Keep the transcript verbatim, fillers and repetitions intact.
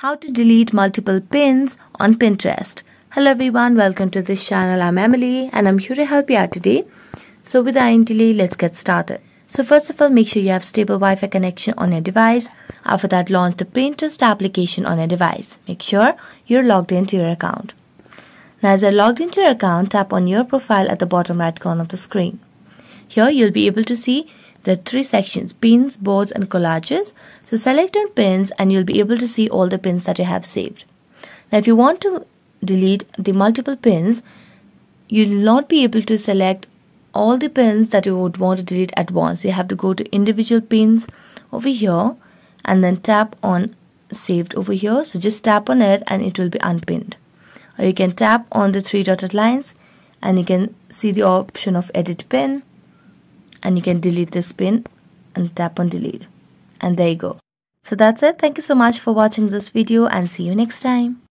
How to delete multiple pins on Pinterest. Hello everyone, welcome to this channel. I'm Emily and I'm here to help you out today. So without any delay, let's get started. So first of all, make sure you have stable Wi-Fi connection on your device. After that, launch the Pinterest application on your device. Make sure you're logged into your account. Now as you're logged into your account, tap on your profile at the bottom right corner of the screen. Here you'll be able to see the three sections: pins, boards and collages. So select on pins and you'll be able to see all the pins that you have saved. Now if you want to delete the multiple pins, you'll not be able to select all the pins that you would want to delete at once. You have to go to individual pins over here and then tap on saved over here. So just tap on it and it will be unpinned. Or you can tap on the three dotted lines and you can see the option of edit pin, and you can delete this pin and tap on delete. And there you go. So that's it. Thank you so much for watching this video and see you next time.